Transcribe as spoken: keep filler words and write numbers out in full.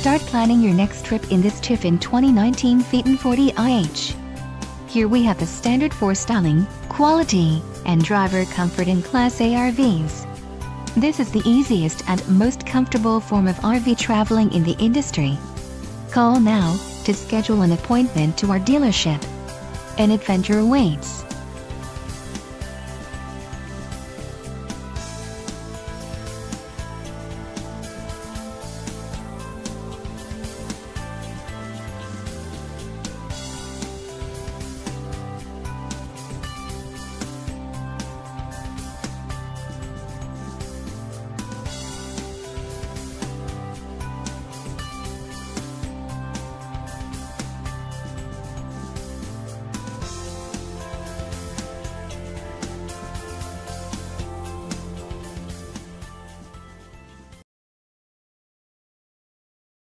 Start planning your next trip in this Tiffin twenty nineteen Phaeton forty I H. Here we have the standard for styling, quality, and driver comfort in Class A R Vs. This is the easiest and most comfortable form of R V traveling in the industry. Call now to schedule an appointment to our dealership. An adventure awaits.